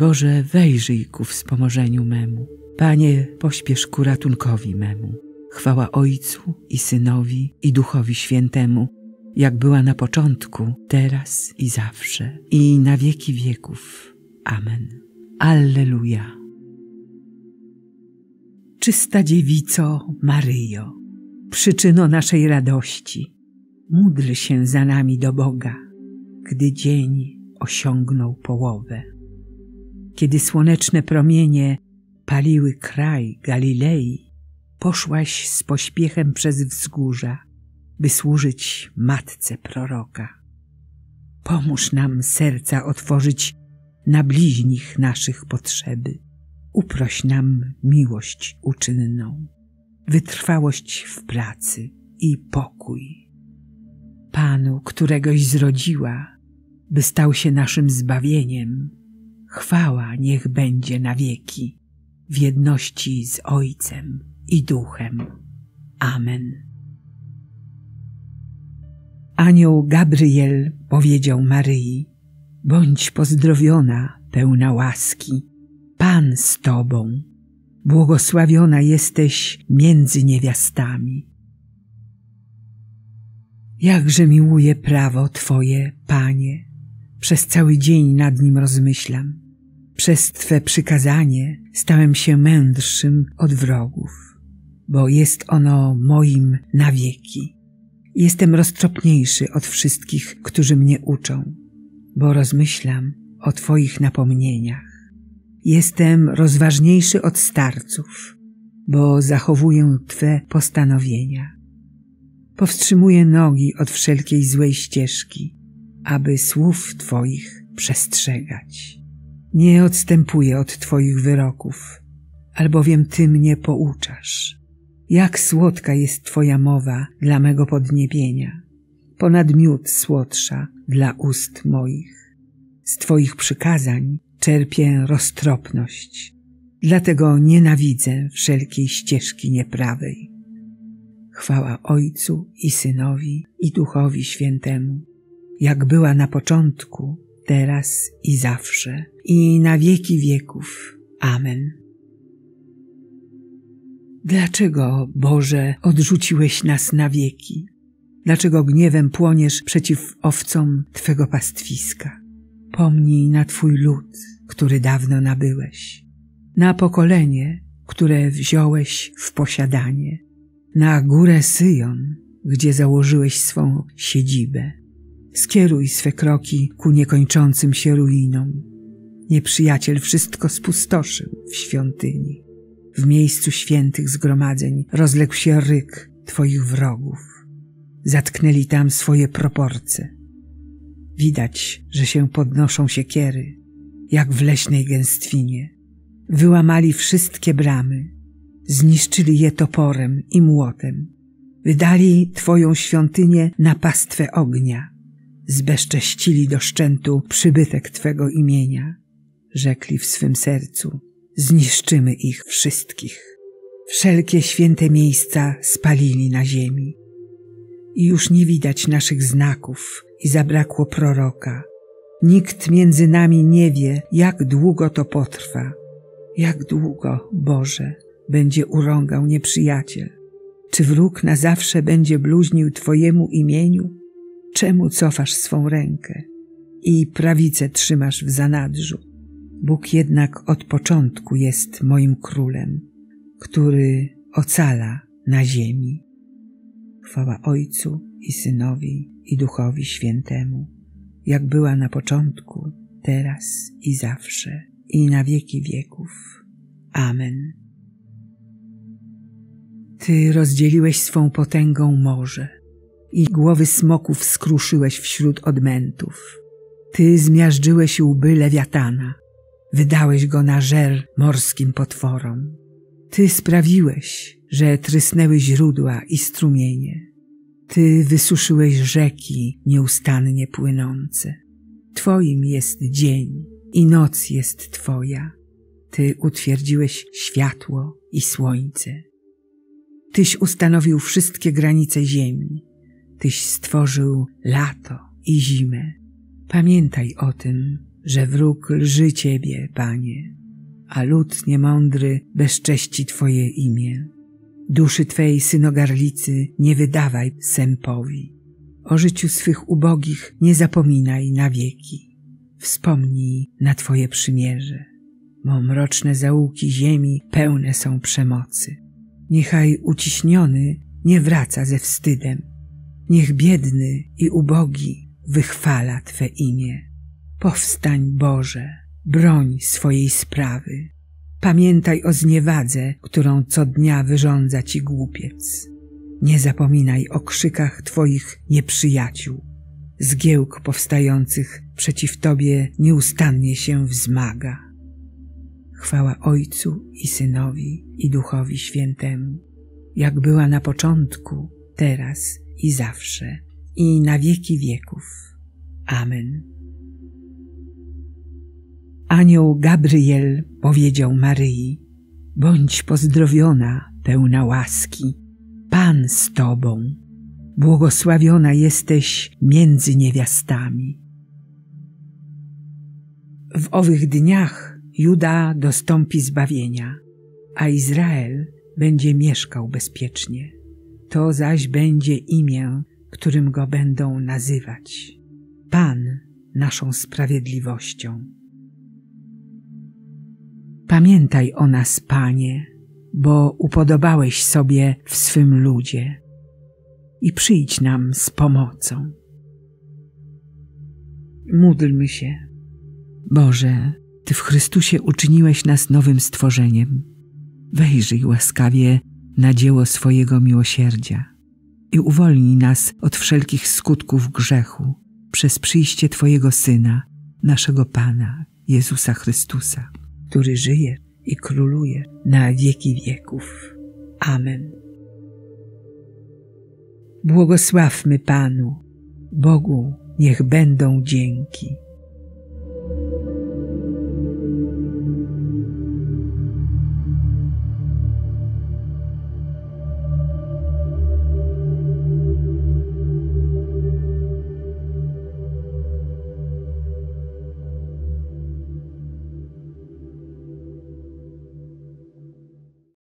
Boże, wejrzyj ku wspomożeniu memu. Panie, pośpiesz ku ratunkowi memu. Chwała Ojcu i Synowi i Duchowi Świętemu, jak była na początku, teraz i zawsze, i na wieki wieków. Amen. Alleluja. Czysta Dziewico Maryjo, przyczyno naszej radości, módl się za nami do Boga, gdy dzień osiągnął połowę. Kiedy słoneczne promienie paliły kraj Galilei, poszłaś z pośpiechem przez wzgórza, by służyć Matce Proroka. Pomóż nam serca otworzyć na bliźnich naszych potrzeby. Uproś nam miłość uczynną, wytrwałość w pracy i pokój. Panu, któregoś zrodziła, by stał się naszym zbawieniem, chwała niech będzie na wieki, w jedności z Ojcem i Duchem. Amen. Anioł Gabriel powiedział Maryi: bądź pozdrowiona, pełna łaski, Pan z Tobą, błogosławiona jesteś między niewiastami. Jakże miłuję prawo Twoje, Panie, przez cały dzień nad nim rozmyślam. Przez Twe przykazanie stałem się mędrszym od wrogów, bo jest ono moim na wieki. Jestem roztropniejszy od wszystkich, którzy mnie uczą, bo rozmyślam o Twoich napomnieniach. Jestem rozważniejszy od starców, bo zachowuję Twe postanowienia. Powstrzymuję nogi od wszelkiej złej ścieżki, aby słów Twoich przestrzegać. Nie odstępuję od Twoich wyroków, albowiem Ty mnie pouczasz. Jak słodka jest Twoja mowa dla mego podniebienia, ponad miód słodsza dla ust moich. Z Twoich przykazań czerpię roztropność, dlatego nienawidzę wszelkiej ścieżki nieprawej. Chwała Ojcu i Synowi i Duchowi Świętemu, jak była na początku, teraz i zawsze, i na wieki wieków. Amen. Dlaczego, Boże, odrzuciłeś nas na wieki? Dlaczego gniewem płoniesz przeciw owcom Twego pastwiska? Pomnij na Twój lud, który dawno nabyłeś, na pokolenie, które wziąłeś w posiadanie, na górę Syjon, gdzie założyłeś swą siedzibę. Skieruj swe kroki ku niekończącym się ruinom. Nieprzyjaciel wszystko spustoszył w świątyni. W miejscu świętych zgromadzeń rozległ się ryk Twoich wrogów. Zatknęli tam swoje proporcje. Widać, że się podnoszą siekiery, jak w leśnej gęstwinie. Wyłamali wszystkie bramy, zniszczyli je toporem i młotem. Wydali Twoją świątynię na pastwę ognia. Zbezcześcili do szczętu przybytek Twego imienia. Rzekli w swym sercu: zniszczymy ich wszystkich. Wszelkie święte miejsca spalili na ziemi. I już nie widać naszych znaków i zabrakło proroka. Nikt między nami nie wie, jak długo to potrwa. Jak długo, Boże, będzie urągał nieprzyjaciel? Czy wróg na zawsze będzie bluźnił Twojemu imieniu? Czemu cofasz swą rękę i prawicę trzymasz w zanadrzu? Bóg jednak od początku jest moim królem, który ocala na ziemi. Chwała Ojcu i Synowi i Duchowi Świętemu, jak była na początku, teraz i zawsze, i na wieki wieków. Amen. Ty rozdzieliłeś swą potęgą morze i głowy smoków skruszyłeś wśród odmętów. Ty zmiażdżyłeś łby lewiatana, wydałeś go na żer morskim potworom. Ty sprawiłeś, że trysnęły źródła i strumienie. Ty wysuszyłeś rzeki nieustannie płynące. Twoim jest dzień i noc jest Twoja. Ty utwierdziłeś światło i słońce. Tyś ustanowił wszystkie granice ziemi. Tyś stworzył lato i zimę. Pamiętaj o tym, że wróg lży Ciebie, Panie, a lud niemądry bezcześci Twoje imię. Duszy Twej, synogarlicy, nie wydawaj sępowi. O życiu swych ubogich nie zapominaj na wieki. Wspomnij na Twoje przymierze, bo mroczne zaułki ziemi pełne są przemocy. Niechaj uciśniony nie wraca ze wstydem. Niech biedny i ubogi wychwala Twe imię. Powstań, Boże, broń swojej sprawy. Pamiętaj o zniewadze, którą co dnia wyrządza Ci głupiec. Nie zapominaj o krzykach Twoich nieprzyjaciół. Zgiełk powstających przeciw Tobie nieustannie się wzmaga. Chwała Ojcu i Synowi, i Duchowi Świętemu, jak była na początku, teraz i zawsze, i na wieki wieków. Amen. Anioł Gabriel powiedział Maryi: bądź pozdrowiona, pełna łaski, Pan z Tobą, błogosławiona jesteś między niewiastami. W owych dniach Juda dostąpi zbawienia, a Izrael będzie mieszkał bezpiecznie. To zaś będzie imię, którym go będą nazywać: Pan naszą sprawiedliwością. Pamiętaj o nas, Panie, bo upodobałeś sobie w swym ludzie, i przyjdź nam z pomocą. Módlmy się. Boże, Ty w Chrystusie uczyniłeś nas nowym stworzeniem. Wejrzyj łaskawie na dzieło swojego miłosierdzia i uwolnij nas od wszelkich skutków grzechu przez przyjście Twojego Syna, naszego Pana, Jezusa Chrystusa, który żyje i króluje na wieki wieków. Amen. Błogosławmy Panu, Bogu niech będą dzięki.